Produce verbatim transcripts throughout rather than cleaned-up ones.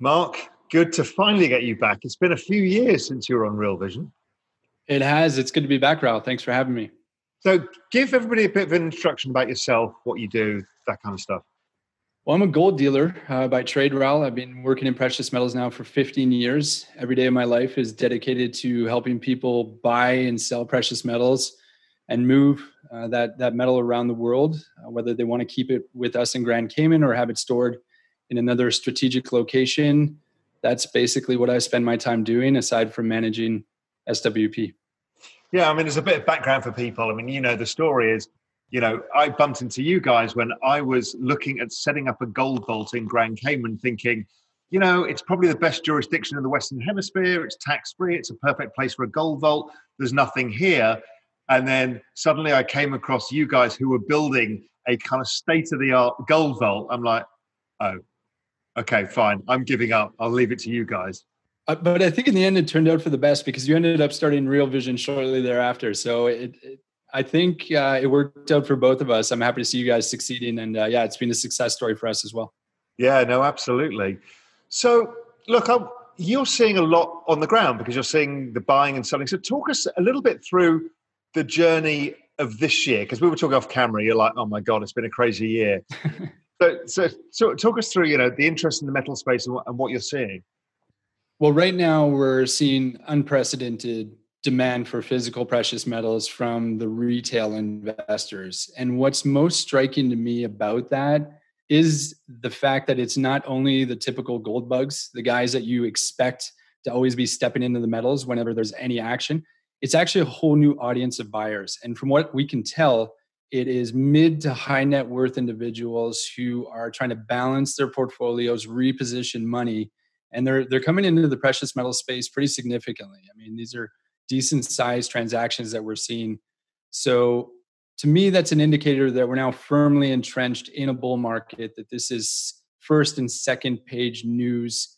Mark, good to finally get you back. It's been a few years since you were on Real Vision. It has. It's good to be back, Raoul. Thanks for having me. So give everybody a bit of an introduction about yourself, what you do, that kind of stuff. Well, I'm a gold dealer uh, by trade, Raoul. I've been working in precious metals now for fifteen years. Every day of my life is dedicated to helping people buy and sell precious metals and move uh, that, that metal around the world, uh, whether they want to keep it with us in Grand Cayman or have it stored in another strategic location. That's basically what I spend my time doing, aside from managing S W P. Yeah, I mean, there's a bit of background for people. I mean, you know, the story is, you know, I bumped into you guys when I was looking at setting up a gold vault in Grand Cayman, thinking, you know, it's probably the best jurisdiction in the Western Hemisphere. It's tax-free. It's a perfect place for a gold vault. There's nothing here. And then suddenly I came across you guys who were building a kind of state-of-the-art gold vault. I'm like, oh, okay, fine. I'm giving up. I'll leave it to you guys. But I think in the end, it turned out for the best because you ended up starting Real Vision shortly thereafter. So it, it, I think uh, it worked out for both of us. I'm happy to see you guys succeeding. And uh, yeah, it's been a success story for us as well. Yeah, no, absolutely. So look, I'm, you're seeing a lot on the ground because you're seeing the buying and selling. So talk us a little bit through the journey of this year, because we were talking off camera. You're like, oh my God, it's been a crazy year. so, so, so talk us through, you know, the interest in the metal space and what, and what you're seeing. Well, right now we're seeing unprecedented demand for physical precious metals from the retail investors. And what's most striking to me about that is the fact that it's not only the typical gold bugs, the guys that you expect to always be stepping into the metals whenever there's any action. It's actually a whole new audience of buyers. And from what we can tell, it is mid to high net worth individuals who are trying to balance their portfolios, reposition money. And they're they're coming into the precious metal space pretty significantly. I mean, these are decent sized transactions that we're seeing. So to me, that's an indicator that we're now firmly entrenched in a bull market, that this is first and second page news.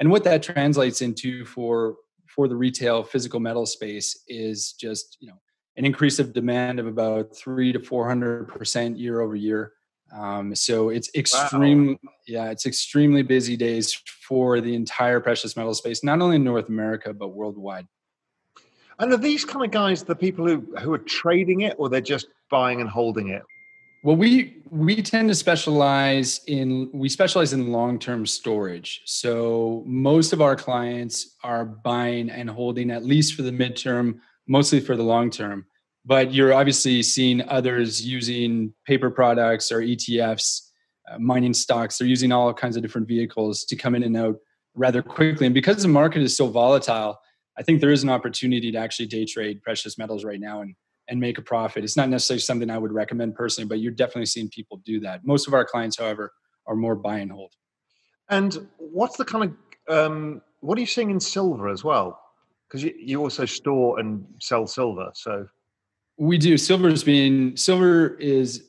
And what that translates into for, for the retail physical metal space is just, you know, an increase of demand of about three to four hundred percent year over year. Um, so it's extreme, wow. yeah, it's extremely busy days for the entire precious metal space, not only in North America, but worldwide. And are these kind of guys the people who, who are trading it, or they're just buying and holding it? Well, we, we tend to specialize in, we specialize in long-term storage. So most of our clients are buying and holding, at least for the midterm, mostly for the long-term. But you're obviously seeing others using paper products or E T Fs, uh, mining stocks. They're using all kinds of different vehicles to come in and out rather quickly. And because the market is so volatile, I think there is an opportunity to actually day trade precious metals right now and, and make a profit. It's not necessarily something I would recommend personally, but you're definitely seeing people do that. Most of our clients, however, are more buy and hold. And what's the kind of, um, what are you seeing in silver as well? Because you, you also store and sell silver, so... We do. Silver's been, silver is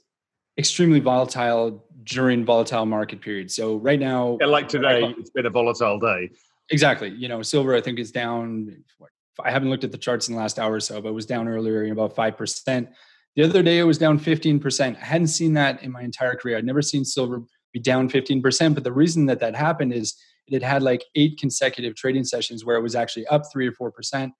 extremely volatile during volatile market periods. So right now... Yeah, like today, it's been a volatile day. Exactly. You know, silver, I think, is down. I haven't looked at the charts in the last hour or so, but it was down earlier in about five percent. The other day, it was down fifteen percent. I hadn't seen that in my entire career. I'd never seen silver be down fifteen percent. But the reason that that happened is it had had like eight consecutive trading sessions where it was actually up three or four percent.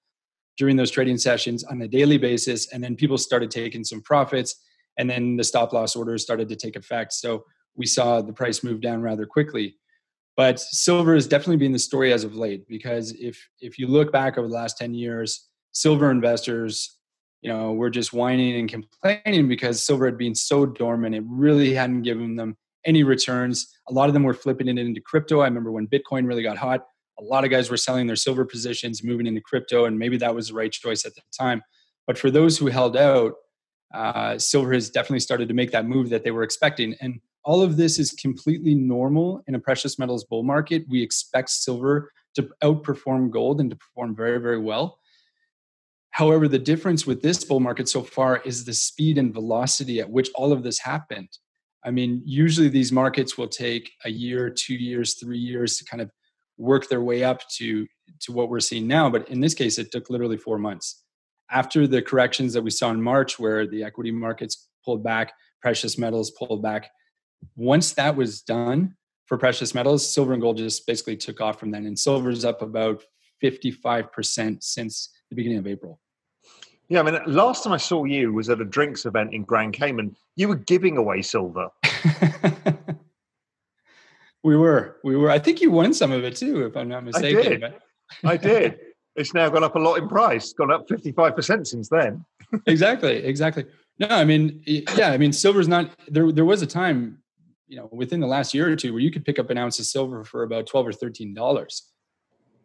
During those trading sessions on a daily basis. And then people started taking some profits, and then the stop loss orders started to take effect. So we saw the price move down rather quickly. But silver has definitely been the story as of late, because if if you look back over the last ten years, silver investors, you know, were just whining and complaining because silver had been so dormant. It really hadn't given them any returns. A lot of them were flipping it into crypto. I remember when Bitcoin really got hot, a lot of guys were selling their silver positions, moving into crypto, and maybe that was the right choice at the time. But for those who held out, uh, silver has definitely started to make that move that they were expecting. And all of this is completely normal in a precious metals bull market. We expect silver to outperform gold and to perform very, very well. However, the difference with this bull market so far is the speed and velocity at which all of this happened. I mean, usually these markets will take a year, two years, three years to kind of work their way up to, to what we're seeing now. But in this case, it took literally four months. After the corrections that we saw in March, where the equity markets pulled back, precious metals pulled back, once that was done, for precious metals. Silver and gold just basically took off from then. And silver's up about fifty-five percent since the beginning of April. Yeah, I mean, last time I saw you was at a drinks event in Grand Cayman. You were giving away silver. We were. We were. I think you won some of it too, if I'm not mistaken. I did. But I did. It's now gone up a lot in price. Gone up fifty-five percent since then. Exactly. Exactly. No, I mean, yeah, I mean, silver's not, there There was a time, you know, within the last year or two where you could pick up an ounce of silver for about twelve or thirteen dollars.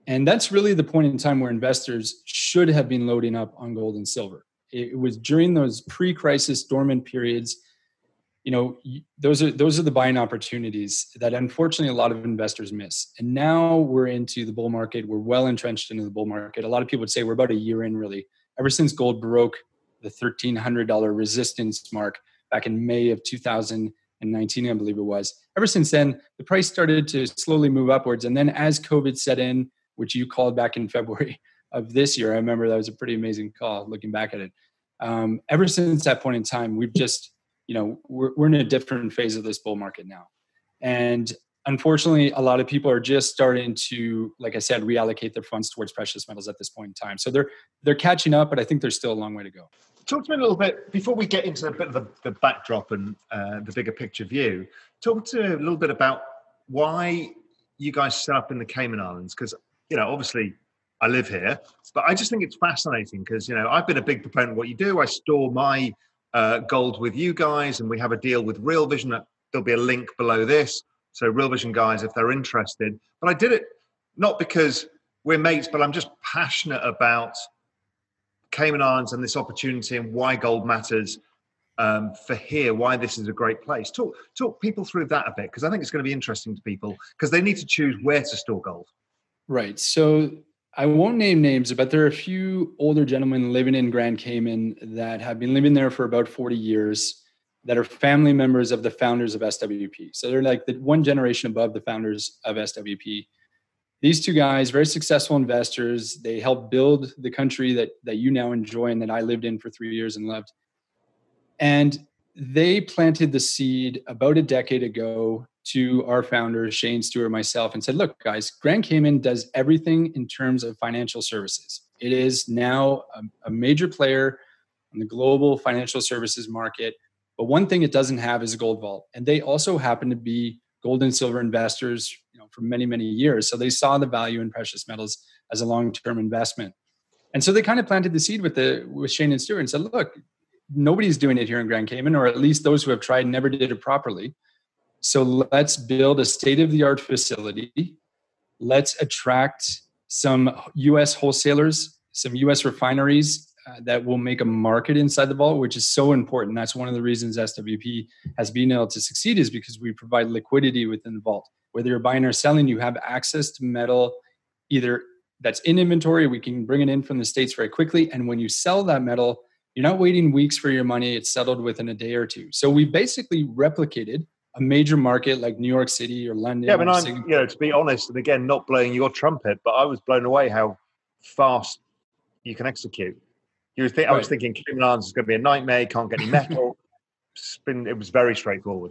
And that's really the point in time where investors should have been loading up on gold and silver. It was during those pre-crisis dormant periods. You know, those are those are the buying opportunities that unfortunately a lot of investors miss. And now we're into the bull market. We're well entrenched into the bull market. A lot of people would say we're about a year in, really. Ever since gold broke the thirteen hundred dollars resistance mark back in May of two thousand nineteen, I believe it was. Ever since then, the price started to slowly move upwards. And then as COVID set in, which you called back in February of this year, I remember that was a pretty amazing call looking back at it. Um, ever since that point in time, we've just, you know, we're, we're in a different phase of this bull market now. And unfortunately, a lot of people are just starting to, like I said, reallocate their funds towards precious metals at this point in time. So they're they're catching up, but I think there's still a long way to go. Talk to me a little bit, before we get into a bit of the, the backdrop and uh, the bigger picture view, talk to a little bit about why you guys set up in the Cayman Islands, because you know, obviously I live here, but I just think it's fascinating because, you know, I've been a big proponent of what you do. I store my uh, gold with you guys, and we have a deal with Real Vision. There'll be a link below this. So Real Vision guys, if they're interested. But I did it not because we're mates, but I'm just passionate about Cayman Islands and this opportunity and why gold matters um, for here, why this is a great place. Talk, talk people through that a bit, because I think it's going to be interesting to people because they need to choose where to store gold. Right. So I won't name names, but there are a few older gentlemen living in Grand Cayman that have been living there for about forty years that are family members of the founders of S W P. So they're like the one generation above the founders of S W P. These two guys, very successful investors. They helped build the country that, that you now enjoy and that I lived in for three years and loved. And they planted the seed about a decade ago to our founder, Shane Stewart, myself, and said, look, guys, Grand Cayman does everything in terms of financial services. It is now a, a major player in the global financial services market. But one thing it doesn't have is a gold vault. And they also happen to be gold and silver investors, you know, for many, many years. So they saw the value in precious metals as a long-term investment. And so they kind of planted the seed with, the, with Shane and Stewart and said, look, nobody's doing it here in Grand Cayman, or at least those who have tried never did it properly. So let's build a state-of-the-art facility. Let's attract some U S wholesalers, some U S refineries uh, that will make a market inside the vault, which is so important. That's one of the reasons S W P has been able to succeed, is because we provide liquidity within the vault. Whether you're buying or selling, you have access to metal, either that's in inventory, we can bring it in from the States very quickly. And when you sell that metal, you're not waiting weeks for your money. It's settled within a day or two. So we basically replicated a major market like New York City or London. Yeah, I mean, I'm, you know, to be honest, and again, not blowing your trumpet, but I was blown away how fast you can execute. You would think, right. I was thinking Cayman Islands is going to be a nightmare, can't get any metal. been, it was very straightforward.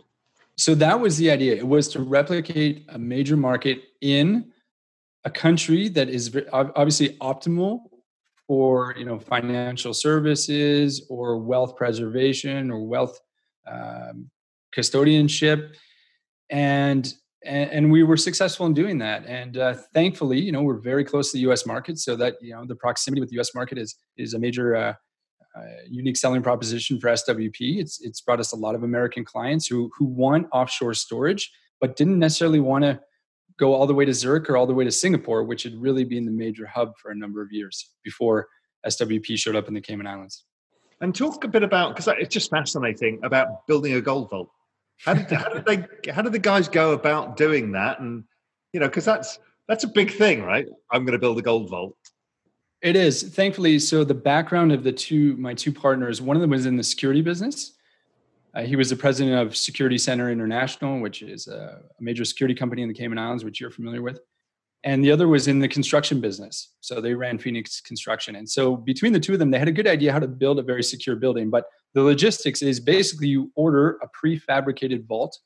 So that was the idea. It was to replicate a major market in a country that is obviously optimal for, you know, financial services or wealth preservation or wealth um, custodianship, and, and and we were successful in doing that. And uh, thankfully, you know, we're very close to the U S market, so that, you know, the proximity with the U S market is is a major uh, uh, unique selling proposition for S W P. It's it's brought us a lot of American clients who who want offshore storage, but didn't necessarily want to go all the way to Zurich or all the way to Singapore, which had really been the major hub for a number of years before S W P showed up in the Cayman Islands. And talk a bit about, because it's just fascinating, about building a gold vault. How did, how did they? How did the guys go about doing that? And you know, because that's that's a big thing, right? I'm going to build a gold vault. It is, thankfully. So the background of the two, my two partners, one of them was in the security business. Uh, he was the president of Security Center International, which is a, a major security company in the Cayman Islands, which you're familiar with. And the other was in the construction business. So they ran Phoenix Construction. And so between the two of them, they had a good idea how to build a very secure building. But the logistics is basically you order a prefabricated vault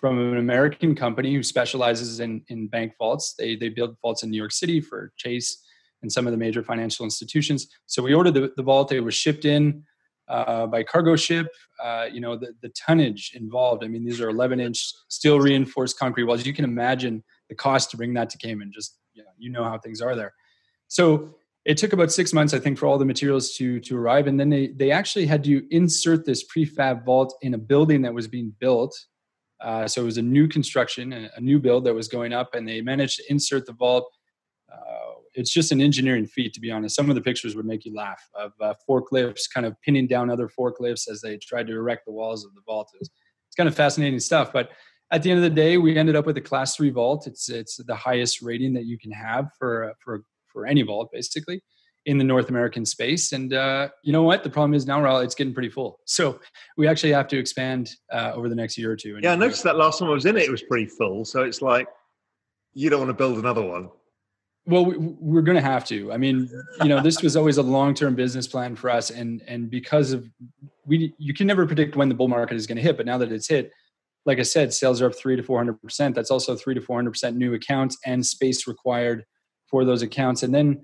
from an American company who specializes in, in bank vaults. They they build vaults in New York City for Chase and some of the major financial institutions. So we ordered the, the vault. It was shipped in uh, by cargo ship. Uh, you know, the, the tonnage involved. I mean, these are eleven inch steel reinforced concrete walls. You can imagine the cost to bring that to Cayman. Just, you know, you know how things are there. So it took about six months, I think, for all the materials to to arrive. And then they they actually had to insert this prefab vault in a building that was being built. Uh, so it was a new construction, a new build that was going up, and they managed to insert the vault. Uh, it's just an engineering feat, to be honest. Some of the pictures would make you laugh of uh, forklifts kind of pinning down other forklifts as they tried to erect the walls of the vault. It was, it's kind of fascinating stuff. But at the end of the day, we ended up with a class three vault. It's it's the highest rating that you can have for for for any vault, basically, in the North American space. And uh, you know what? The problem is now, Raoul, it's getting pretty full. So we actually have to expand uh, over the next year or two. And yeah, I noticed that last time I was in it, it was pretty full. So it's like, you don't want to build another one. Well, we, we're going to have to. I mean, you know, this was always a long-term business plan for us. And and because of, we, you can never predict when the bull market is going to hit. But now that it's hit, like I said, sales are up three to four hundred percent. That's also three to four hundred percent new accounts and space required for those accounts. And then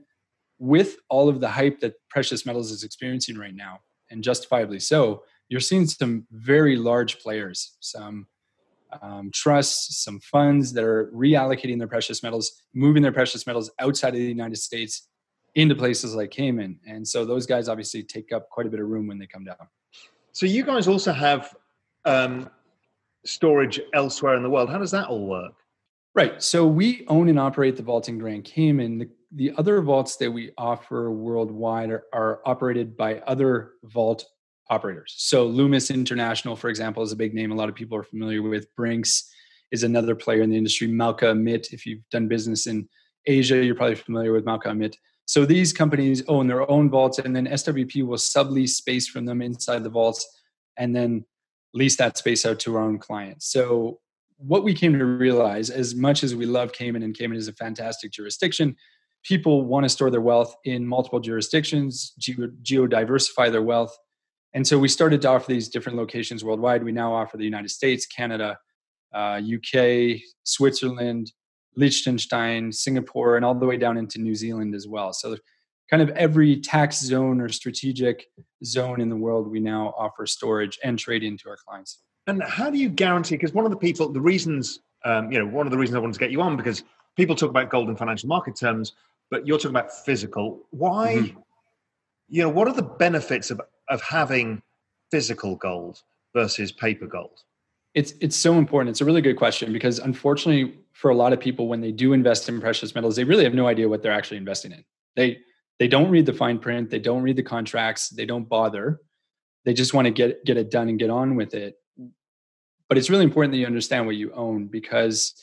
with all of the hype that precious metals is experiencing right now, and justifiably so, you're seeing some very large players, some um, trusts, some funds that are reallocating their precious metals, moving their precious metals outside of the United States into places like Cayman. And so those guys obviously take up quite a bit of room when they come down. So you guys also have um, storage elsewhere in the world. How does that all work? Right. So we own and operate the vault in Grand Cayman. The, the other vaults that we offer worldwide are, are operated by other vault operators. So Loomis International, for example, is a big name a lot of people are familiar with. Brinks is another player in the industry. Malca Amit, if you've done business in Asia, you're probably familiar with Malca Amit. So these companies own their own vaults, and then S W P will sublease space from them inside the vaults and then lease that space out to our own clients. So what we came to realize, as much as we love Cayman, and Cayman is a fantastic jurisdiction, people want to store their wealth in multiple jurisdictions, geo-diversify their wealth. And so we started to offer these different locations worldwide. We now offer the United States, Canada, uh, U K, Switzerland, Liechtenstein, Singapore, and all the way down into New Zealand as well. So kind of every tax zone or strategic zone in the world, we now offer storage and trading to our clients. And how do you guarantee, because one of the people, the reasons, um, you know, one of the reasons I wanted to get you on, because people talk about gold in financial market terms, but you're talking about physical. Why, mm-hmm. you know, what are the benefits of, of having physical gold versus paper gold? It's it's so important. It's a really good question, because unfortunately for a lot of people, when they do invest in precious metals, they really have no idea what they're actually investing in. They They don't read the fine print. They don't read the contracts. They don't bother. They just want to get get it done and get on with it. But it's really important that you understand what you own, because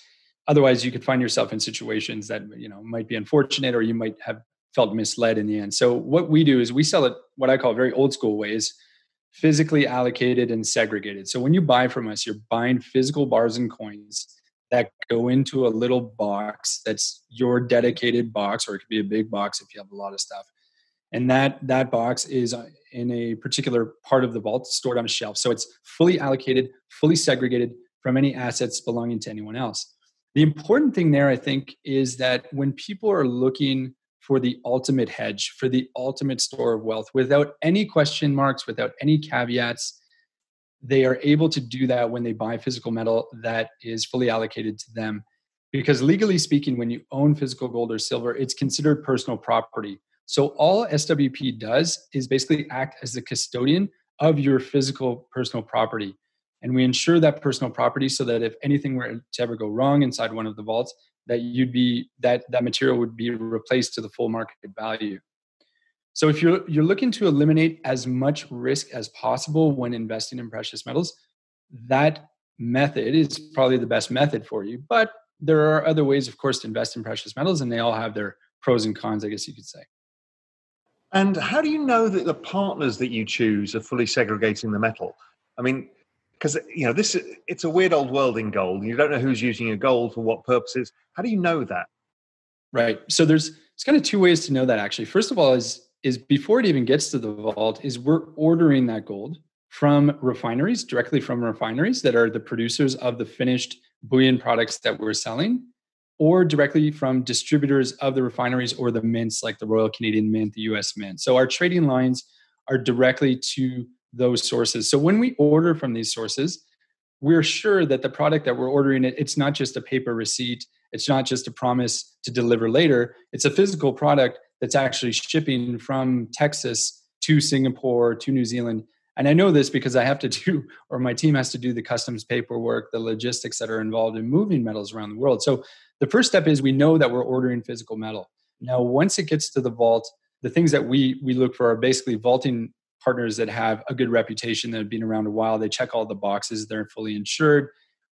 otherwise you could find yourself in situations that, you know, might be unfortunate, or you might have felt misled in the end. So what we do is we sell it what I call very old school ways, physically allocated and segregated. So when you buy from us, you're buying physical bars and coins that go into a little box that's your dedicated box, or it could be a big box if you have a lot of stuff. And that that box is in a particular part of the vault, stored on a shelf. So it's fully allocated, fully segregated from any assets belonging to anyone else. The important thing there, I think, is that when people are looking for the ultimate hedge, for the ultimate store of wealth, without any question marks, without any caveats, they are able to do that when they buy physical metal that is fully allocated to them. Because legally speaking, when you own physical gold or silver, it's considered personal property. So all S W P does is basically act as the custodian of your physical personal property. And we insure that personal property so that if anything were to ever go wrong inside one of the vaults, that you'd be that that material would be replaced to the full market value. So if you're you're looking to eliminate as much risk as possible when investing in precious metals, that method is probably the best method for you. But there are other ways, of course, to invest in precious metals, and they all have their pros and cons, I guess you could say. And how do you know that the partners that you choose are fully segregating the metal? I mean, because, you know, this it's a weird old world in gold. You don't know who's using your gold for what purposes. How do you know that? Right. So there's it's kind of two ways to know that, actually. First of all, is is before it even gets to the vault, is we're ordering that gold from refineries, directly from refineries that are the producers of the finished bullion products that we're selling, or directly from distributors of the refineries or the mints like the Royal Canadian Mint, the U S Mint. So our trading lines are directly to those sources. So when we order from these sources, we're sure that the product that we're ordering, it's not just a paper receipt. It's not just a promise to deliver later. It's a physical product that's actually shipping from Texas to Singapore, to New Zealand. And I know this because I have to do, or my team has to do, the customs paperwork, the logistics that are involved in moving metals around the world. So the first step is we know that we're ordering physical metal. Now, once it gets to the vault, the things that we we look for are basically vaulting partners that have a good reputation, that have been around a while. They check all the boxes. They're fully insured.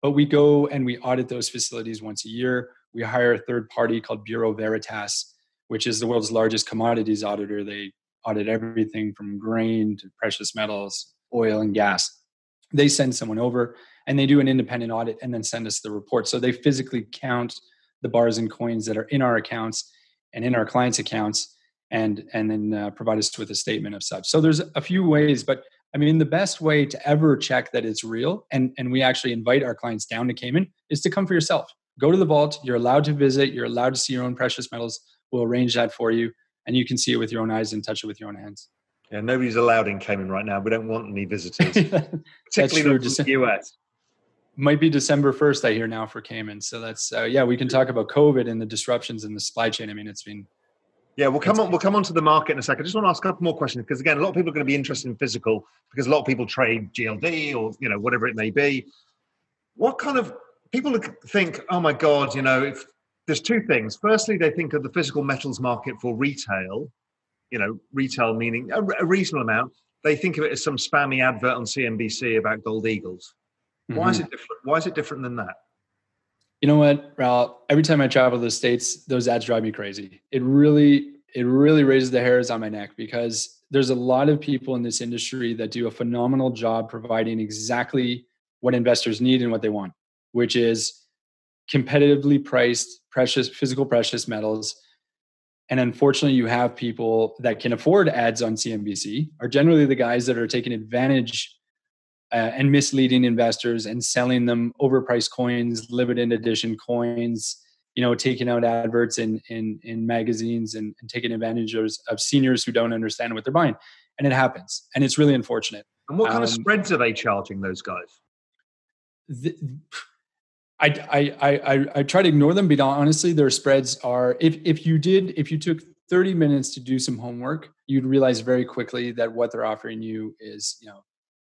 But we go and we audit those facilities once a year. We hire a third party called Bureau Veritas, which is the world's largest commodities auditor. They audit everything from grain to precious metals, oil and gas. They send someone over and they do an independent audit and then send us the report. So they physically count the bars and coins that are in our accounts and in our clients' accounts, and, and then uh, provide us with a statement of such. So there's a few ways, but I mean, the best way to ever check that it's real, and, and we actually invite our clients down to Cayman, is to come for yourself. Go to the vault. You're allowed to visit. You're allowed to see your own precious metals. We'll arrange that for you. And you can see it with your own eyes and touch it with your own hands. Yeah, nobody's allowed in Cayman right now. We don't want any visitors, particularly the Dece- U S. Might be December first, I hear now, for Cayman. So that's, uh, yeah, we can talk about COVID and the disruptions in the supply chain. I mean, it's been... Yeah, we'll come on We'll come on to the market in a second. I just want to ask a couple more questions, because, again, a lot of people are going to be interested in physical, because a lot of people trade G L D or, you know, whatever it may be. What kind of... People think, oh, my God, you know, if... There's two things. Firstly, they think of the physical metals market for retail, you know, retail meaning a, a reasonable amount. They think of it as some spammy advert on C N B C about gold eagles. Mm-hmm. Why is it different? Why is it different than that? You know what, Raoul? Every time I travel to the States, those ads drive me crazy. It really, it really raises the hairs on my neck, because there's a lot of people in this industry that do a phenomenal job providing exactly what investors need and what they want, which is competitively priced precious physical precious metals. And unfortunately, you have people that can afford ads on C N B C are generally the guys that are taking advantage uh, and misleading investors and selling them overpriced coins, limited edition coins, you know, taking out adverts in in, in magazines and, and taking advantage of, of seniors who don't understand what they're buying. And it happens. And it's really unfortunate. And what kind um, of spreads are they charging those guys? The, I, I I I try to ignore them, but honestly, their spreads are, if if you did, if you took thirty minutes to do some homework, you'd realize very quickly that what they're offering you is, you know,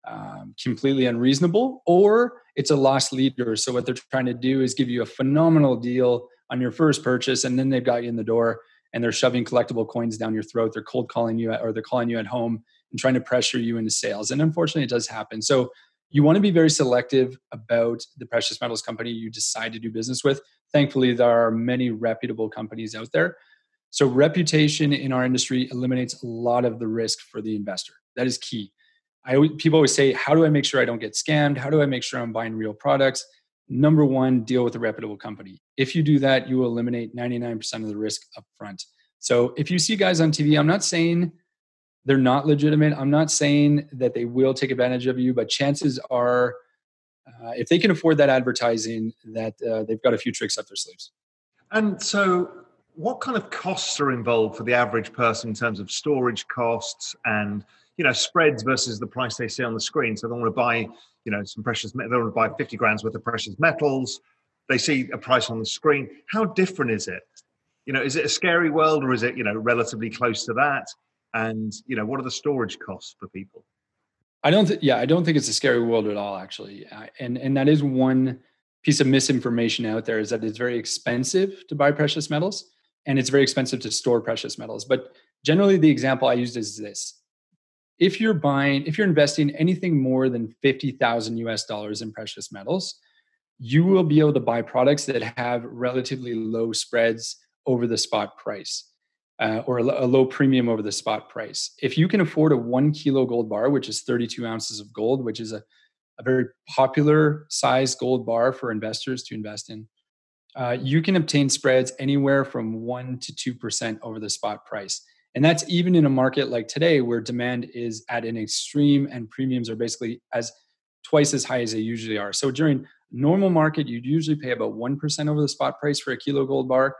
um, completely unreasonable, or it's a lost leader. So what they're trying to do is give you a phenomenal deal on your first purchase, and then they've got you in the door and they're shoving collectible coins down your throat. They're cold calling you at, or they're calling you at home and trying to pressure you into sales. And unfortunately, it does happen. So you want to be very selective about the precious metals company you decide to do business with. Thankfully, there are many reputable companies out there. So reputation in our industry eliminates a lot of the risk for the investor. That is key. I always, people always say, how do I make sure I don't get scammed? How do I make sure I'm buying real products? Number one, deal with a reputable company. If you do that, you will eliminate ninety-nine percent of the risk up front. So if you see guys on T V, I'm not saying they're not legitimate. I'm not saying that they will take advantage of you, but chances are, uh, if they can afford that advertising, that uh, they've got a few tricks up their sleeves. And so what kind of costs are involved for the average person in terms of storage costs and, you know, spreads versus the price they see on the screen? So they want to buy, you know, some precious metal, they want to buy fifty grams worth of precious metals. They see a price on the screen. How different is it? You know, is it a scary world, or is it, you know, relatively close to that? And, you know, what are the storage costs for people? I don't think, yeah, I don't think it's a scary world at all, actually. Uh, and, and that is one piece of misinformation out there, is that it's very expensive to buy precious metals and it's very expensive to store precious metals. But generally, the example I used is this. If you're buying, if you're investing anything more than fifty thousand U S dollars in precious metals, you will be able to buy products that have relatively low spreads over the spot price. Uh, or a, a low premium over the spot price. If you can afford a one kilo gold bar, which is thirty-two ounces of gold, which is a, a very popular size gold bar for investors to invest in, uh, you can obtain spreads anywhere from one percent to two percent over the spot price. And that's even in a market like today where demand is at an extreme and premiums are basically as twice as high as they usually are. So during normal market, you'd usually pay about one percent over the spot price for a kilo gold bar.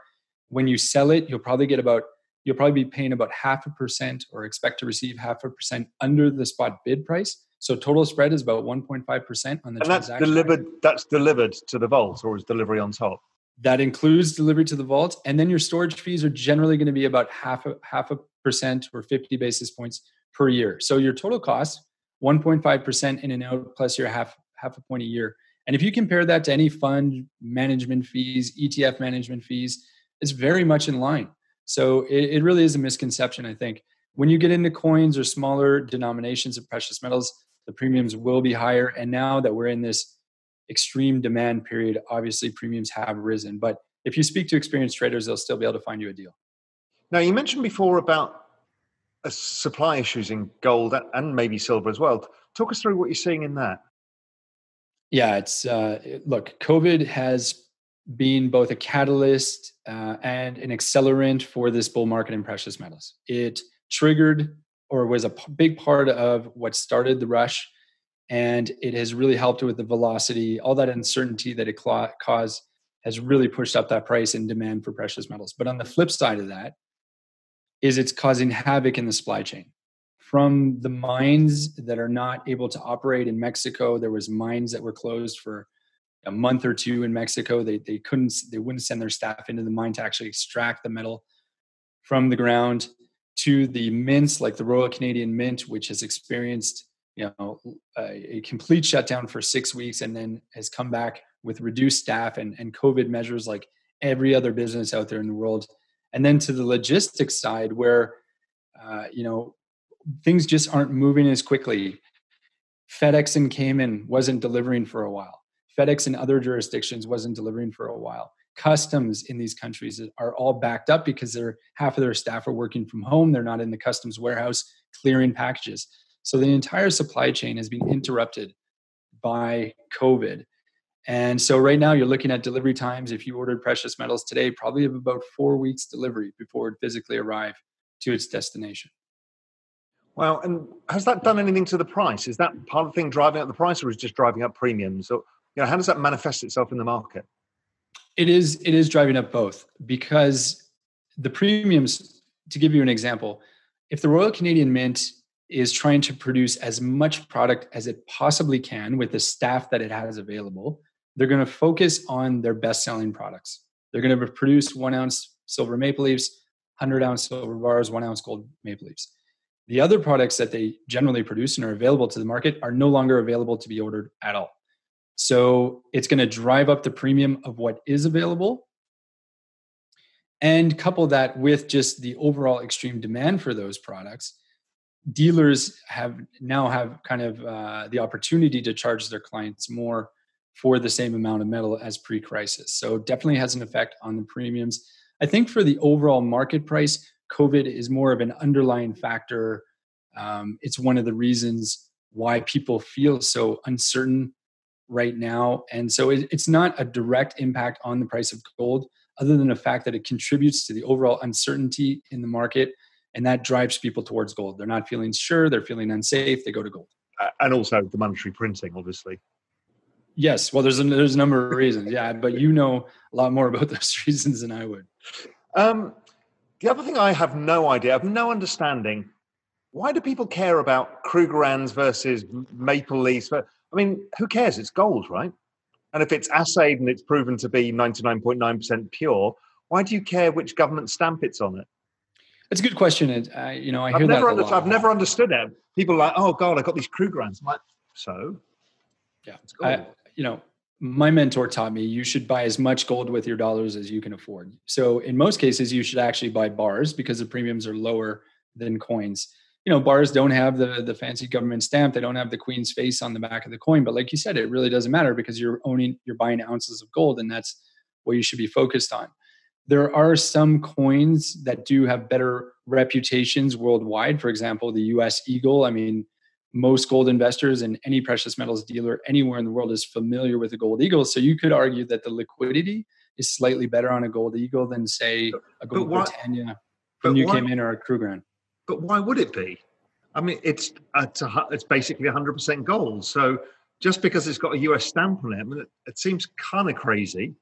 When you sell it, you'll probably get about, you'll probably be paying about half a percent or expect to receive half a percent under the spot bid price. So total spread is about one point five percent on the and transaction. And that's delivered, that's delivered to the vault, or is delivery on top? That includes delivery to the vault. And then your storage fees are generally going to be about half a, half a percent or fifty basis points per year. So your total cost, one point five percent in and out, plus your half, half a point a year. And if you compare that to any fund management fees, E T F management fees, it's very much in line. So it, it really is a misconception, I think. When you get into coins or smaller denominations of precious metals, the premiums will be higher. And now that we're in this extreme demand period, obviously premiums have risen. But if you speak to experienced traders, they'll still be able to find you a deal. Now, you mentioned before about uh, supply issues in gold and maybe silver as well. Talk us through what you're seeing in that. Yeah, it's uh, look, COVID has been both a catalyst uh, and an accelerant for this bull market in precious metals. It triggered or was a p- big part of what started the rush. And it has really helped with the velocity. All that uncertainty that it cl- caused has really pushed up that price and demand for precious metals. But on the flip side of that is it's causing havoc in the supply chain. From the mines that are not able to operate in Mexico, there was mines that were closed for a month or two in Mexico. They, they, couldn't, they wouldn't send their staff into the mine to actually extract the metal from the ground, to the mints like the Royal Canadian Mint, which has experienced you know, a, a complete shutdown for six weeks and then has come back with reduced staff and, and COVID measures like every other business out there in the world. And then to the logistics side where, uh, you know, things just aren't moving as quickly. FedEx in Cayman wasn't delivering for a while. FedEx in other jurisdictions wasn't delivering for a while. Customs in these countries are all backed up because they're, half of their staff are working from home. They're not in the customs warehouse clearing packages. So the entire supply chain has been interrupted by COVID. And so right now you're looking at delivery times. If you ordered precious metals today, probably have about four weeks delivery before it physically arrives to its destination. Wow. And has that done anything to the price? Is that part of the thing driving up the price, or is it just driving up premiums? Or, you know, how does that manifest itself in the market? It is, it is driving up both, because the premiums, to give you an example, if the Royal Canadian Mint is trying to produce as much product as it possibly can with the staff that it has available, they're going to focus on their best-selling products. They're going to produce one-ounce silver maple leaves, one hundred-ounce silver bars, one-ounce gold maple leaves. The other products that they generally produce and are available to the market are no longer available to be ordered at all. So it's going to drive up the premium of what is available, and couple that with just the overall extreme demand for those products. Dealers have now have kind of uh, the opportunity to charge their clients more for the same amount of metal as pre-crisis. So definitely has an effect on the premiums. I think for the overall market price, COVID is more of an underlying factor. Um, it's one of the reasons why people feel so uncertain right now. And so it, it's not a direct impact on the price of gold, other than the fact that it contributes to the overall uncertainty in the market. And that drives people towards gold. They're not feeling sure. They're feeling unsafe. They go to gold. Uh, and also the monetary printing, obviously. Yes. Well, there's a, there's a number of reasons. Yeah. But you know a lot more about those reasons than I would. Um, the other thing I have no idea, I have no understanding. Why do people care about Krugerrands versus maple leaves? But I mean, who cares? It's gold, right? And if it's assayed and it's proven to be ninety-nine point nine percent pure, why do you care which government stamp it's on it? It's a good question. And uh, you know, I hear I've never that under- a lot. I've never understood it. People are like, oh God, I got these Krugerrands. I'm like, so? Yeah. It's gold. I, you know, my mentor taught me you should buy as much gold with your dollars as you can afford. So in most cases, you should actually buy bars because the premiums are lower than coins. You know, bars don't have the, the fancy government stamp. They don't have the Queen's face on the back of the coin. But like you said, it really doesn't matter because you're owning, you're buying ounces of gold, and that's what you should be focused on. There are some coins that do have better reputations worldwide. For example, the U S Eagle. I mean, most gold investors and any precious metals dealer anywhere in the world is familiar with the Gold Eagle. So you could argue that the liquidity is slightly better on a Gold Eagle than, say, a Gold Britannia. when you why, came in or a crew grant. But why would it be? I mean, it's it's, a, it's basically one hundred percent gold. So just because it's got a U S stamp on it, I mean, it, it seems kind of crazy.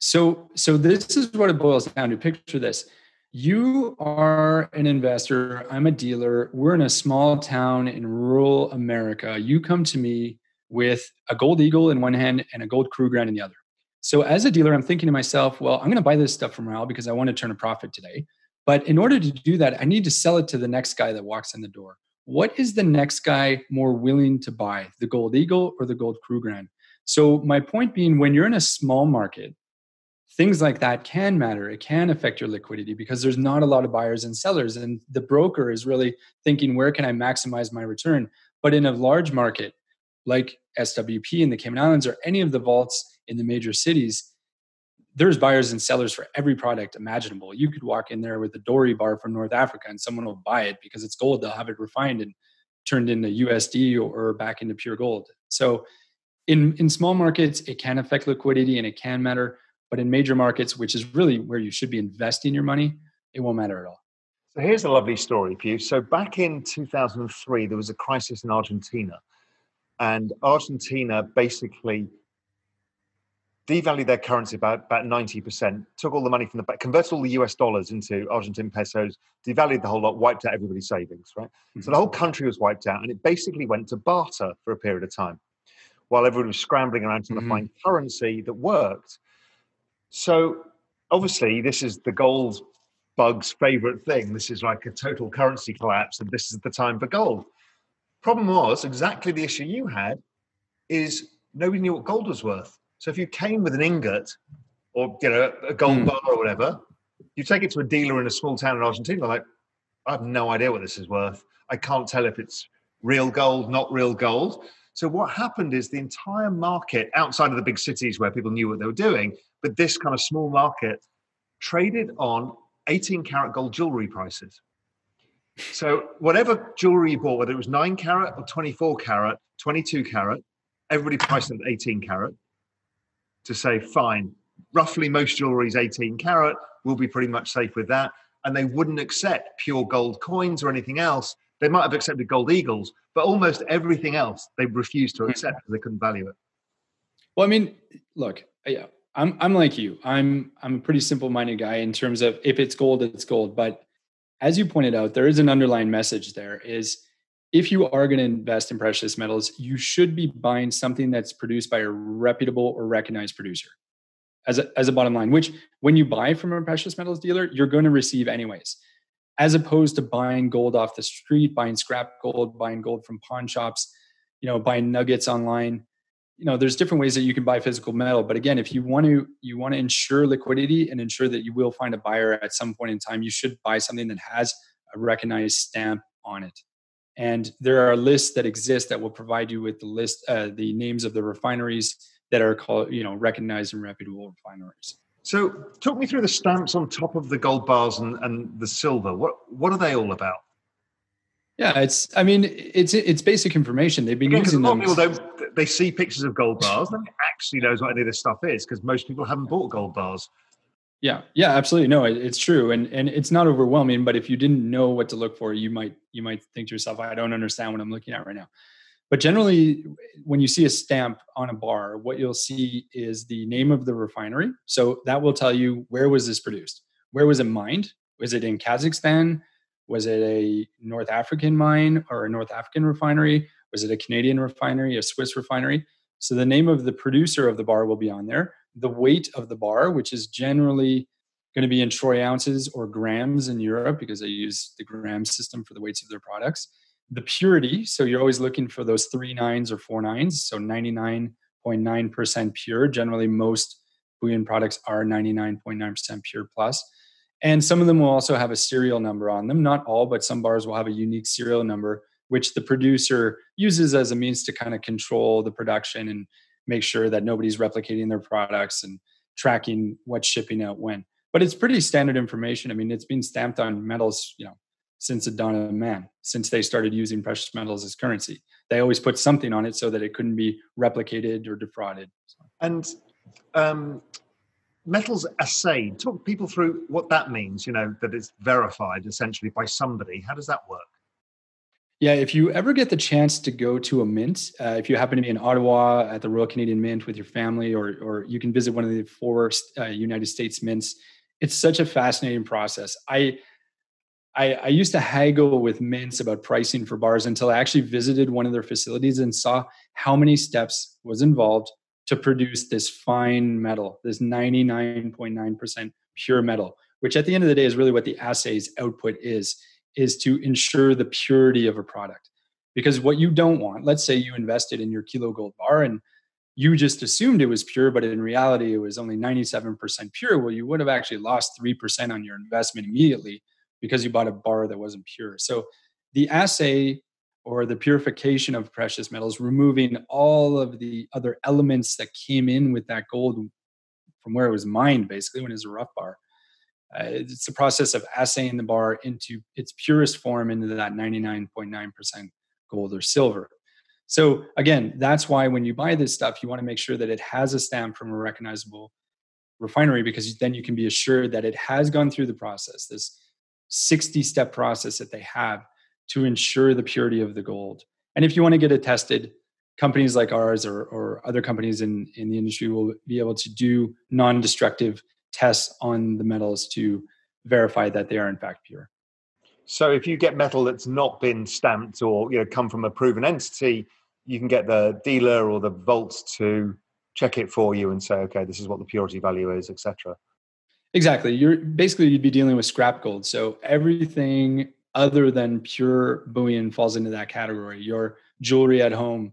So, so this is what it boils down to. Picture this. You are an investor. I'm a dealer. We're in a small town in rural America. You come to me with a gold eagle in one hand and a gold crew grant in the other. So as a dealer, I'm thinking to myself, well, I'm going to buy this stuff from Raoul because I want to turn a profit today. But in order to do that, I need to sell it to the next guy that walks in the door. What is the next guy more willing to buy, the gold eagle or the gold crew grant? So my point being, when you're in a small market, things like that can matter. It can affect your liquidity because there's not a lot of buyers and sellers. And the broker is really thinking, where can I maximize my return? But in a large market like S W P in the Cayman Islands or any of the vaults in the major cities, there's buyers and sellers for every product imaginable. You could walk in there with a dory bar from North Africa and someone will buy it because it's gold. They'll have it refined and turned into U S D or back into pure gold. So in, in small markets, it can affect liquidity and it can matter. But in major markets, which is really where you should be investing your money, it won't matter at all. So here's a lovely story for you. So back in two thousand three, there was a crisis in Argentina. And Argentina basically devalued their currency about, about ninety percent, took all the money from the bank, converted all the U S dollars into Argentine pesos, devalued the whole lot, wiped out everybody's savings, right? Mm-hmm. So the whole country was wiped out. And it basically went to barter for a period of time while everyone was scrambling around trying mm-hmm. to find currency that worked. So obviously this is the gold bug's favorite thing. This is like a total currency collapse and this is the time for gold. Problem was, exactly the issue you had is nobody knew what gold was worth. So if you came with an ingot or, you know, a gold mm. bar or whatever, you take it to a dealer in a small town in Argentina, like, I have no idea what this is worth. I can't tell if it's real gold, not real gold. So what happened is the entire market outside of the big cities where people knew what they were doing, but this kind of small market traded on eighteen karat gold jewelry prices. So whatever jewelry you bought, whether it was nine karat or twenty-four karat, twenty-two karat, everybody priced it at eighteen karat to say, fine, roughly most jewelry is eighteen karat, we'll be pretty much safe with that. And they wouldn't accept pure gold coins or anything else. They might have accepted gold eagles, but almost everything else they refused to accept because they couldn't value it. Well, I mean, look, yeah, I'm I'm like you. I'm I'm a pretty simple-minded guy in terms of if it's gold, it's gold. But as you pointed out, there is an underlying message there is if you are going to invest in precious metals, you should be buying something that's produced by a reputable or recognized producer as a, as a bottom line, which when you buy from a precious metals dealer, you're going to receive anyways. As opposed to buying gold off the street, buying scrap gold, buying gold from pawn shops, you know, buying nuggets online. You know, there's different ways that you can buy physical metal. But again, if you want to, you want to ensure liquidity and ensure that you will find a buyer at some point in time, you should buy something that has a recognized stamp on it. And there are lists that exist that will provide you with the list, uh, the names of the refineries that are called, you know, recognized and reputable refineries. So talk me through the stamps on top of the gold bars and, and the silver. What what are they all about? Yeah, it's. I mean, it's it's basic information. They've been Again, using them. People don't, they see pictures of gold bars. Nobody actually knows what any of this stuff is because most people haven't bought gold bars. Yeah, yeah, absolutely. No, it, it's true, and and it's not overwhelming. But if you didn't know what to look for, you might you might think to yourself, I don't understand what I'm looking at right now. But generally, when you see a stamp on a bar, what you'll see is the name of the refinery. So that will tell you where was this produced? Where was it mined? Was it in Kazakhstan? Was it a North African mine or a North African refinery? Was it a Canadian refinery, a Swiss refinery? So the name of the producer of the bar will be on there. The weight of the bar, which is generally going to be in troy ounces or grams in Europe because they use the gram system for the weights of their products. The purity, so you're always looking for those three nines or four nines, so ninety-nine point nine percent pure. Generally, most bullion products are ninety-nine point nine percent pure plus. And some of them will also have a serial number on them. Not all, but some bars will have a unique serial number, which the producer uses as a means to kind of control the production and make sure that nobody's replicating their products and tracking what's shipping out when. But it's pretty standard information. I mean, it's been stamped on metals, you know, since the dawn of man, since they started using precious metals as currency. They always put something on it so that it couldn't be replicated or defrauded. And um, Metals assayed. Talk people through what that means, you know, that it's verified essentially by somebody. How does that work? Yeah, if you ever get the chance to go to a mint, uh, if you happen to be in Ottawa at the Royal Canadian Mint with your family, or or you can visit one of the four uh, United States mints, it's such a fascinating process. I, I I used to haggle with mints about pricing for bars until I actually visited one of their facilities and saw how many steps was involved to produce this fine metal, this ninety-nine point nine percent pure metal, which at the end of the day is really what the assay's output is, is to ensure the purity of a product. Because what you don't want, let's say you invested in your kilo gold bar and you just assumed it was pure, but in reality, it was only ninety-seven percent pure. Well, you would have actually lost three percent on your investment immediately because you bought a bar that wasn't pure. So the assay, or the purification of precious metals, removing all of the other elements that came in with that gold from where it was mined, basically, when it was a rough bar. Uh, it's the process of assaying the bar into its purest form, into that ninety-nine point nine percent gold or silver. So again, that's why when you buy this stuff, you want to make sure that it has a stamp from a recognizable refinery, because then you can be assured that it has gone through the process, this sixty-step process that they have to ensure the purity of the gold. And if you want to get it tested, companies like ours, or, or other companies in, in the industry, will be able to do non-destructive tests on the metals to verify that they are in fact pure. So if you get metal that's not been stamped, or, you know, come from a proven entity, you can get the dealer or the vaults to check it for you and say, okay, this is what the purity value is, et cetera. Exactly. You're basically, you'd be dealing with scrap gold. So everything other than pure bullion falls into that category. Your jewelry at home,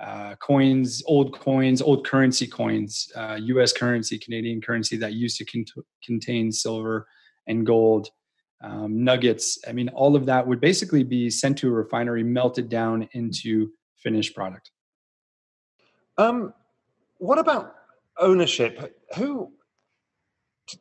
uh, coins, old coins, old currency coins, uh, U S currency, Canadian currency that used to cont- contain silver and gold, um, nuggets. I mean, all of that would basically be sent to a refinery, melted down into finished product. Um, what about ownership? Who...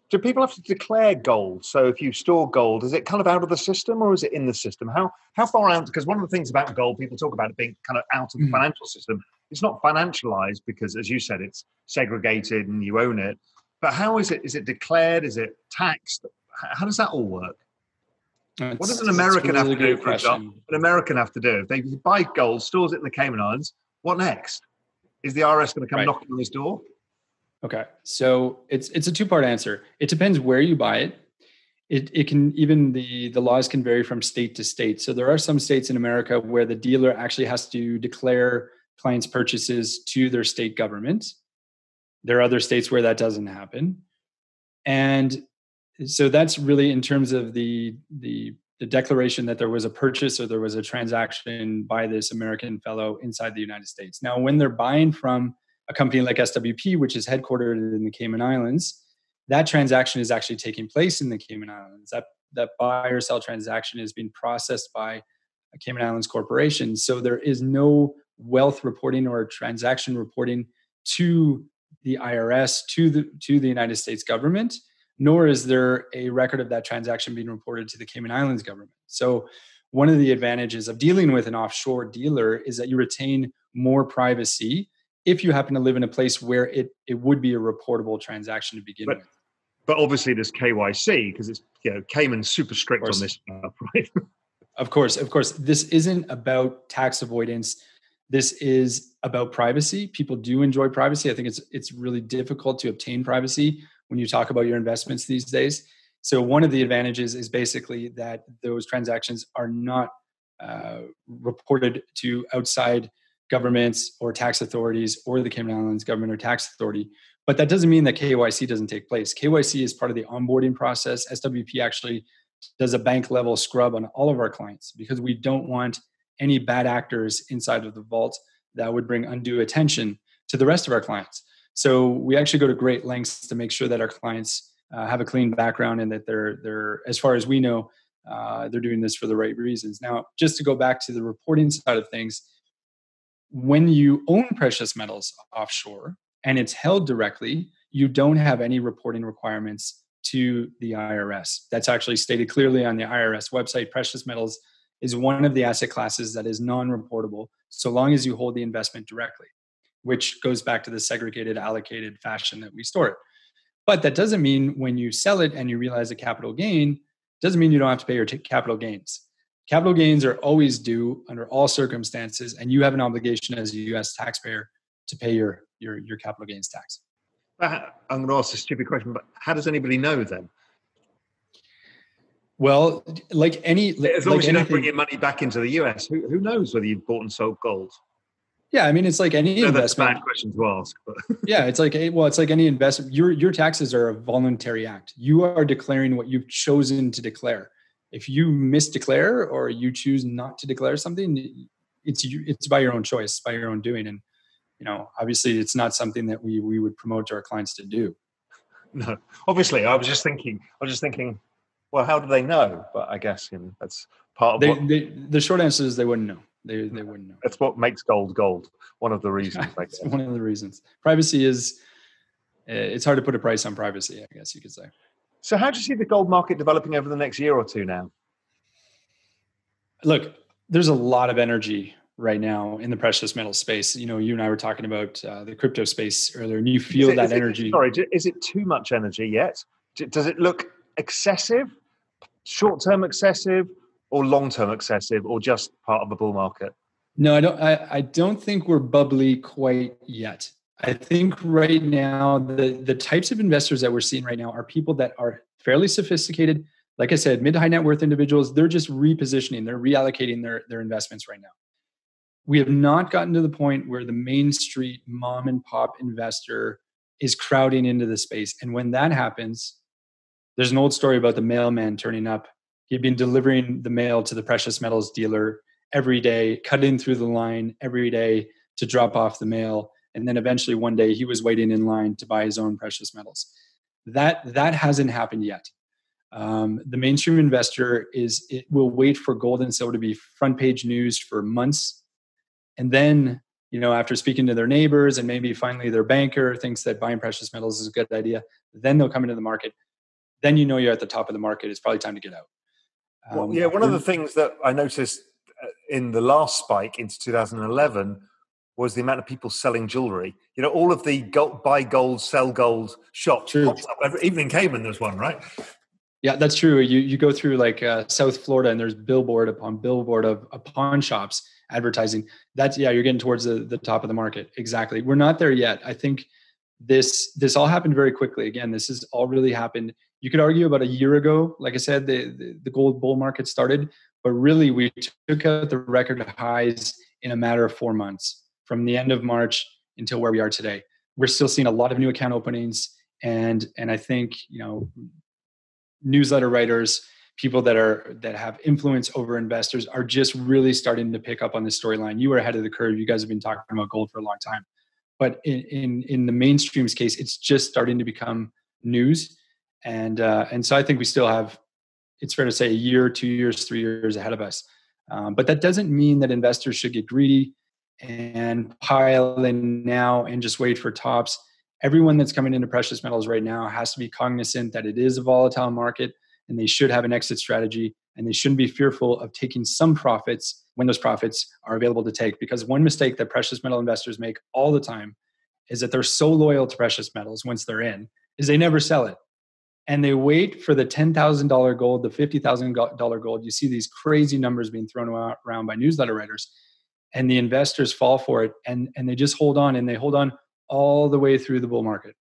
Do people have to declare gold? So if you store gold, is it kind of out of the system, or is it in the system? How how far out? Because one of the things about gold, people talk about it being kind of out of the mm. financial system. It's not financialized because, as you said, it's segregated and you own it. But how is it? Is it declared? Is it taxed? How does that all work? It's, what does an American really have to do, for example? An American have to do? If they buy gold, stores it in the Cayman Islands, what next? Is the I R S going to come right. knocking on his door? Okay, so it's it's a two-part answer. It depends where you buy it. It it can even the the laws can vary from state to state. So there are some states in America where the dealer actually has to declare clients' purchases to their state government. There are other states where that doesn't happen, and so that's really in terms of the the the declaration that there was a purchase or there was a transaction by this American fellow inside the United States. Now, when they're buying from a company like S W P, which is headquartered in the Cayman Islands, that transaction is actually taking place in the Cayman Islands. That that buy or sell transaction is being processed by a Cayman Islands corporation. So there is no wealth reporting or transaction reporting to the I R S, to the to the United States government, nor is there a record of that transaction being reported to the Cayman Islands government. So one of the advantages of dealing with an offshore dealer is that you retain more privacy if you happen to live in a place where it, it would be a reportable transaction to begin but, with. But obviously there's K Y C, because it's, you know, Cayman's super strict on this stuff, right? Of course, of course. This isn't about tax avoidance. This is about privacy. People do enjoy privacy. I think it's it's really difficult to obtain privacy when you talk about your investments these days. So one of the advantages is basically that those transactions are not uh, reported to outside governments or tax authorities, or the Cayman Islands government or tax authority. But that doesn't mean that K Y C doesn't take place. K Y C is part of the onboarding process. S W P actually does a bank level scrub on all of our clients because we don't want any bad actors inside of the vault that would bring undue attention to the rest of our clients. So we actually go to great lengths to make sure that our clients uh, have a clean background and that they're, they're, as far as we know, uh, they're doing this for the right reasons. Now, just to go back to the reporting side of things, when you own precious metals offshore and it's held directly, you don't have any reporting requirements to the I R S. That's actually stated clearly on the I R S website. Precious metals is one of the asset classes that is non-reportable so long as you hold the investment directly, which goes back to the segregated, allocated fashion that we store it. But that doesn't mean when you sell it and you realize a capital gain, doesn't mean you don't have to pay your t- capital gains. Capital gains are always due under all circumstances, and you have an obligation as a U S taxpayer to pay your your, your capital gains tax. I'm going to ask a stupid question, but how does anybody know then? Well, like any... As long like as you anything, don't bring your money back into the U S, who, who knows whether you've bought and sold gold? Yeah, I mean, it's like any no, investment. That's a bad question to ask. But. Yeah, it's like, well, it's like any investment. Your, your taxes are a voluntary act. You are declaring what you've chosen to declare. If you misdeclare or you choose not to declare something, it's it's by your own choice, by your own doing. And, you know, obviously it's not something that we we would promote to our clients to do. No, obviously. I was just thinking, I was just thinking, well, how do they know? But I guess, you know, that's part of they, what... They, the short answer is they wouldn't know. They they wouldn't know. That's what makes gold gold. One of the reasons. I guess. One of the reasons. Privacy is, it's hard to put a price on privacy, I guess you could say. So how do you see the gold market developing over the next year or two now? Look, there's a lot of energy right now in the precious metal space. You know, you and I were talking about uh, the crypto space earlier, and you feel it, that energy. It, sorry, is it too much energy yet? Does it look excessive, short-term excessive, or long-term excessive, or just part of a bull market? No, I don't. I, I don't think we're bubbly quite yet. I think right now, the, the types of investors that we're seeing right now are people that are fairly sophisticated. Like I said, mid to high net worth individuals, they're just repositioning, they're reallocating their, their investments right now. We have not gotten to the point where the main street mom and pop investor is crowding into the space. And when that happens, there's an old story about the mailman turning up. He'd been delivering the mail to the precious metals dealer every day, cutting through the line every day to drop off the mail. And then eventually one day he was waiting in line to buy his own precious metals. That that hasn't happened yet. Um, the mainstream investor is it will wait for gold and silver to be front page news for months. And then, you know, after speaking to their neighbors and maybe finally their banker thinks that buying precious metals is a good idea, then they'll come into the market. Then you know you're at the top of the market. It's probably time to get out. Um, well, yeah, one of the things that I noticed in the last spike into two thousand eleven was the amount of people selling jewelry. You know, all of the gold, buy gold, sell gold shops. True. Pops up. Even in Cayman, there's one, right? Yeah, that's true. You you go through like uh, South Florida and there's billboard upon billboard of, of pawn shops advertising. That's, yeah, you're getting towards the, the top of the market. Exactly. We're not there yet. I think this this all happened very quickly. Again, this has all really happened. You could argue about a year ago, like I said, the, the, the gold bull market started, but really we took out the record highs in a matter of four months. From the end of March until where we are today, we're still seeing a lot of new account openings, and and I think, you know, newsletter writers, people that are that have influence over investors are just really starting to pick up on this storyline. You were ahead of the curve. You guys have been talking about gold for a long time, but in in, in the mainstream's case, it's just starting to become news, and uh, and so I think we still have, it's fair to say, a year, two years, three years ahead of us. Um, but that doesn't mean that investors should get greedy and pile in now and just wait for tops. Everyone that's coming into precious metals right now has to be cognizant that it is a volatile market and they should have an exit strategy, and they shouldn't be fearful of taking some profits when those profits are available to take. Because one mistake that precious metal investors make all the time is that they're so loyal to precious metals once they're in, is they never sell it. And they wait for the ten thousand dollars gold, the fifty thousand dollars gold. You see these crazy numbers being thrown around by newsletter writers. And the investors fall for it, and, and they just hold on, and they hold on all the way through the bull market,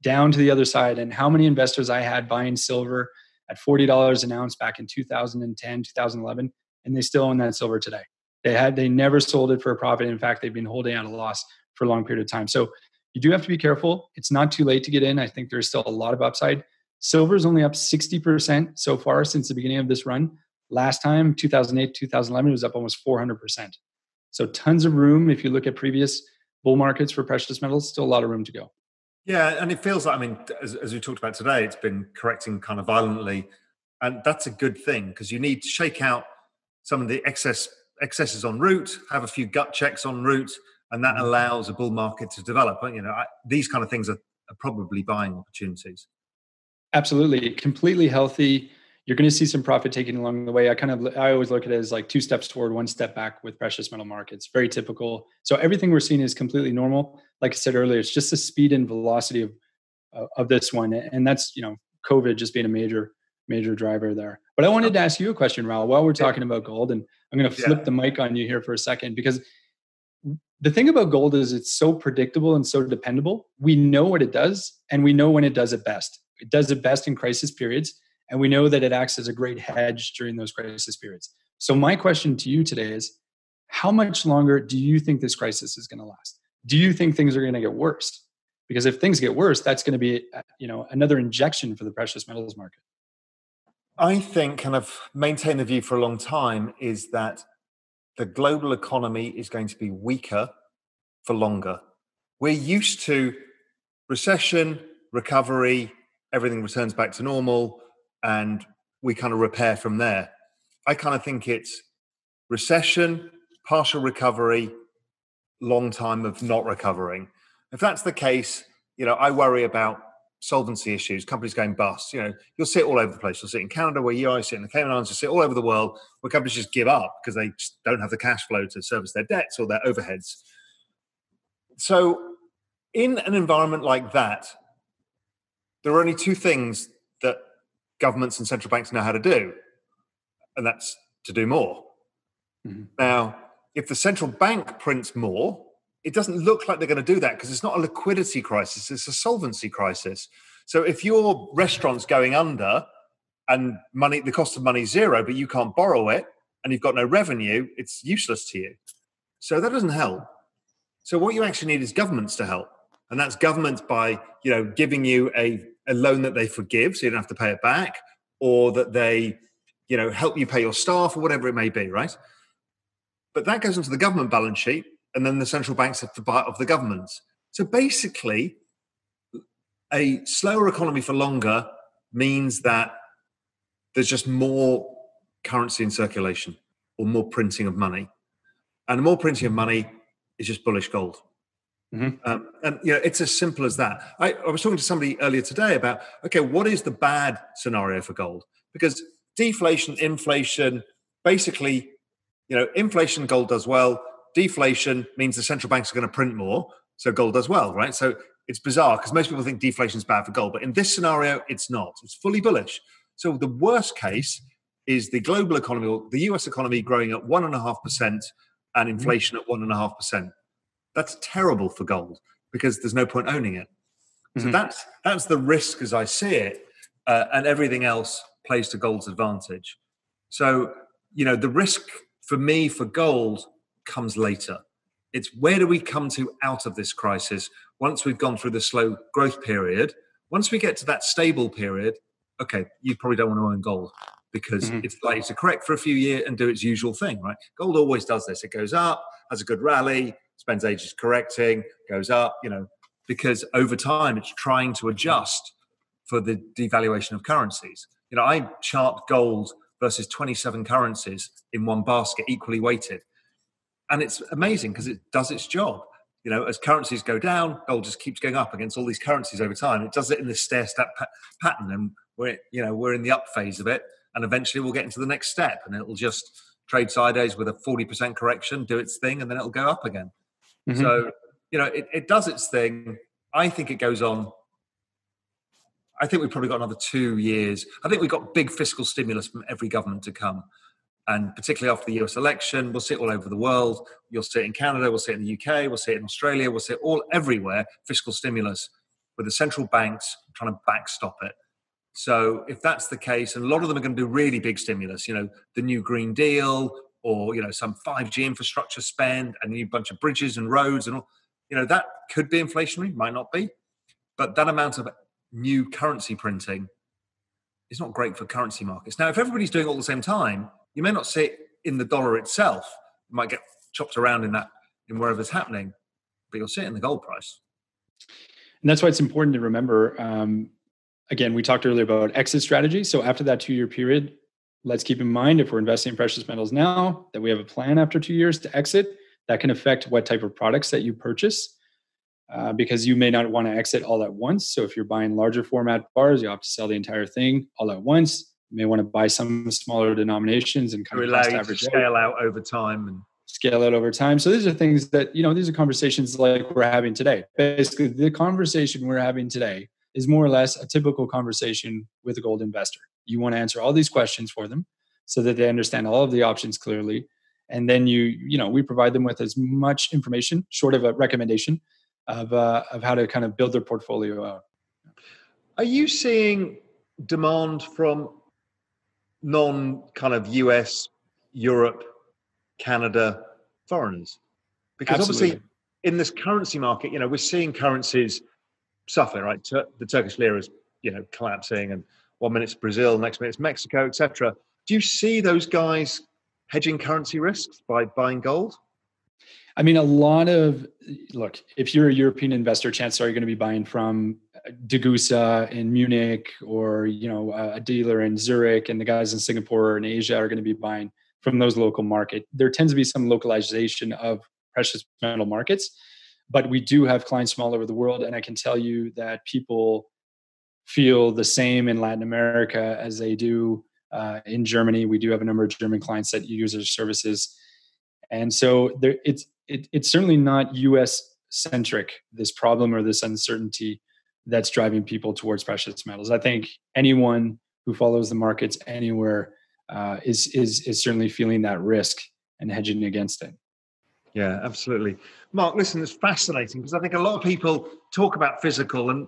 down to the other side. And how many investors I had buying silver at forty dollars an ounce back in two thousand ten, two thousand eleven, and they still own that silver today. They had they never sold it for a profit. In fact, they've been holding out a loss for a long period of time. So you do have to be careful. It's not too late to get in. I think there's still a lot of upside. Silver's only up sixty percent so far since the beginning of this run. Last time, two thousand eight, two thousand eleven, it was up almost four hundred percent. So tons of room. If you look at previous bull markets for precious metals, still a lot of room to go. Yeah, and it feels like, I mean, as, as we talked about today, it's been correcting kind of violently. And that's a good thing, because you need to shake out some of the excess excesses en route, have a few gut checks en route, and that allows a bull market to develop. But, you know, I, these kind of things are, are probably buying opportunities. Absolutely. Completely healthy. You're going to see some profit taking along the way. I kind of, I always look at it as like two steps forward, one step back with precious metal markets. Very typical. So everything we're seeing is completely normal. Like I said earlier, it's just the speed and velocity of of this one. And that's, you know, COVID just being a major, major driver there. But I wanted to ask you a question, Raoul, while we're talking about gold, and I'm going to flip yeah. the mic on you here for a second, because the thing about gold is it's so predictable and so dependable. We know what it does, and we know when it does it best. It does it best in crisis periods, and we know that it acts as a great hedge during those crisis periods. So my question to you today is, how much longer do you think this crisis is going to last? Do you think things are going to get worse? Because if things get worse, that's going to be, you know, another injection for the precious metals market. I think, and I've maintained the view for a long time, is that the global economy is going to be weaker for longer. We're used to recession, recovery, everything returns back to normal, and we kind of repair from there. I kind of think it's recession, partial recovery, long time of not recovering. If that's the case, you know, I worry about solvency issues, companies going bust. You know, you'll see it all over the place. You'll see it in Canada, where you are, you see it in the Cayman Islands, you see it all over the world, where companies just give up because they just don't have the cash flow to service their debts or their overheads. So in an environment like that, there are only two things that governments and central banks know how to do, and that's to do more. Mm-hmm. Now, if the central bank prints more, it doesn't look like they're going to do that because it's not a liquidity crisis, it's a solvency crisis. So if your restaurant's going under and money, the cost of money is zero, but you can't borrow it and you've got no revenue, it's useless to you. So that doesn't help. So what you actually need is governments to help. And that's governments by, you know, giving you a, a loan that they forgive so you don't have to pay it back, or that they, you know, help you pay your staff or whatever it may be, right? But that goes into the government balance sheet, and then the central banks have to buy it off the governments. So basically, a slower economy for longer means that there's just more currency in circulation, or more printing of money. And more printing of money is just bullish gold. Mm-hmm. Um, and you know, it's as simple as that. I, I was talking to somebody earlier today about, okay, what is the bad scenario for gold? Because deflation, inflation, basically, you know, inflation, gold does well. Deflation means the central banks are going to print more, so gold does well, right? So it's bizarre because most people think deflation is bad for gold, but in this scenario, it's not. It's fully bullish. So the worst case is the global economy, or the U S economy, growing at one and a half percent and inflation at one and a half percent. That's terrible for gold because there's no point owning it. So mm-hmm. that's that's the risk as I see it, uh, and everything else plays to gold's advantage. So you know the risk. For me, for gold, comes later. It's where do we come to out of this crisis once we've gone through the slow growth period? Once we get to that stable period, okay, you probably don't want to own gold because mm-hmm. it's likely to correct for a few years and do its usual thing, right? Gold always does this. It goes up, has a good rally, spends ages correcting, goes up, you know, because over time it's trying to adjust for the devaluation of currencies. You know, I chart gold versus twenty-seven currencies in one basket, equally weighted. And it's amazing because it does its job. You know, as currencies go down, gold just keeps going up against all these currencies over time. It does it in this stair-step pa- pattern, and we're, you know, we're in the up phase of it, and eventually we'll get into the next step, and it'll just trade sideways with a forty percent correction, do its thing, and then it'll go up again. Mm-hmm. So, you know, it, it does its thing. I think it goes on. I think we've probably got another two years. I think we've got big fiscal stimulus from every government to come. And particularly after the U S election, we'll see it all over the world. You'll see it in Canada, we'll see it in the U K, we'll see it in Australia, we'll see it all everywhere, fiscal stimulus, with the central banks trying to backstop it. So if that's the case, and a lot of them are going to do really big stimulus, you know, the new Green Deal, or, you know, some five G infrastructure spend, and a new bunch of bridges and roads and all, you know, that could be inflationary, might not be. But that amount of new currency printing is not great for currency markets. Now, if everybody's doing it all at the same time, you may not see it in the dollar itself. It might get chopped around in that, in wherever's happening, but you'll see it in the gold price. And that's why it's important to remember, um, again, we talked earlier about exit strategy. So after that two-year period, let's keep in mind, if we're investing in precious metals now, that we have a plan after two years to exit. That can affect what type of products that you purchase. Uh, because you may not want to exit all at once. So if you're buying larger format bars, you have to sell the entire thing all at once. You may want to buy some smaller denominations and kind of cost average scale out. out over time and scale out over time. So these are things that, you know, these are conversations like we're having today. Basically, the conversation we're having today is more or less a typical conversation with a gold investor. You want to answer all these questions for them so that they understand all of the options clearly. And then you, you know, we provide them with as much information, short of a recommendation, of uh, of how to kind of build their portfolio out. Are you seeing demand from non kind of U S, Europe, Canada foreigners? Because Absolutely. Obviously in this currency market, you know, we're seeing currencies suffer, right? Tur- the Turkish lira is, you know, collapsing, and one minute's Brazil, next minute's Mexico, et cetera. Do you see those guys hedging currency risks by buying gold? I mean, a lot of, look, if you're a European investor, chances are you're going to be buying from Degusa in Munich, or, you know, a dealer in Zurich, and the guys in Singapore and Asia are going to be buying from those local market. There tends to be some localization of precious metal markets, but we do have clients from all over the world. And I can tell you that people feel the same in Latin America as they do uh, in Germany. We do have a number of German clients that use our services. And so there, it's it, it's certainly not U S-centric, this problem or this uncertainty that's driving people towards precious metals. I think anyone who follows the markets anywhere uh, is is is certainly feeling that risk and hedging against it. Yeah, absolutely. Mark, listen, it's fascinating because I think a lot of people talk about physical and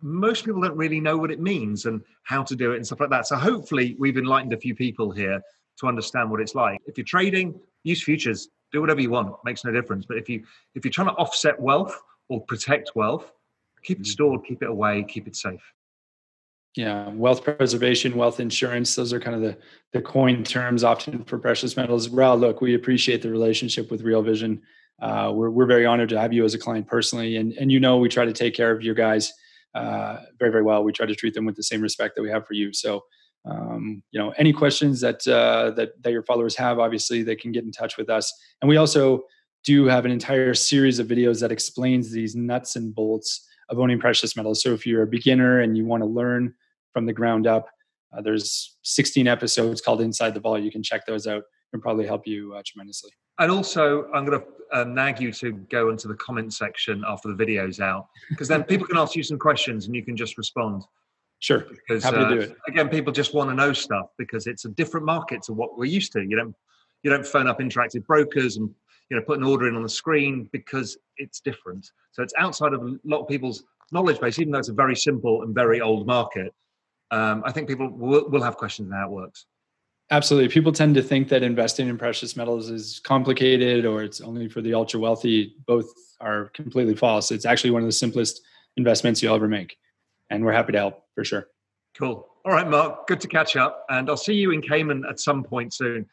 most people don't really know what it means and how to do it and stuff like that. So hopefully we've enlightened a few people here to understand what it's like. If you're trading, use futures, do whatever you want, it makes no difference. But if you if you're trying to offset wealth or protect wealth, keep it stored, keep it away, keep it safe. Yeah, wealth preservation, wealth insurance, those are kind of the, the coin terms often for precious metals. Raoul, look, we appreciate the relationship with Real Vision. Uh, we're we're very honored to have you as a client personally. And and you know we try to take care of your guys uh, very, very well. We try to treat them with the same respect that we have for you. So Um, you know, any questions that, uh, that, that your followers have, obviously they can get in touch with us. And we also do have an entire series of videos that explains these nuts and bolts of owning precious metals. So if you're a beginner and you want to learn from the ground up, uh, there's sixteen episodes called Inside the Vault. You can check those out and probably help you uh, tremendously. And also I'm going to uh, nag you to go into the comment section after the video's out, because then people can ask you some questions and you can just respond. Sure. Because, Happy uh, to do it. Again, people just want to know stuff because it's a different market to what we're used to. You don't you don't phone up interactive brokers and, you know, put an order in on the screen because it's different. So it's outside of a lot of people's knowledge base, even though it's a very simple and very old market. Um, I think people will, will have questions on how it works. Absolutely. People tend to think that investing in precious metals is complicated or it's only for the ultra wealthy. Both are completely false. It's actually one of the simplest investments you'll ever make. And we're happy to help for sure. Cool. All right, Mark, good to catch up. And I'll see you in Cayman at some point soon.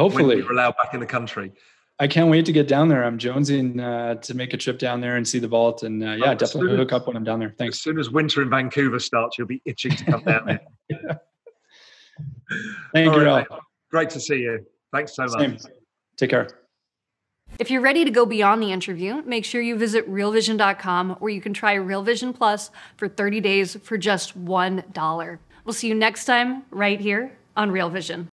Hopefully. When we're allowed back in the country. I can't wait to get down there. I'm jonesing uh, to make a trip down there and see the vault. And uh, yeah, oh, definitely hook up when I'm down there. Thanks. As soon as winter in Vancouver starts, you'll be itching to come down there. Yeah. Thank all you. Right, all. Great to see you. Thanks so Same. Much. Take care. If you're ready to go beyond the interview, make sure you visit real vision dot com where you can try Real Vision Plus for thirty days for just one dollar. We'll see you next time right here on Real Vision.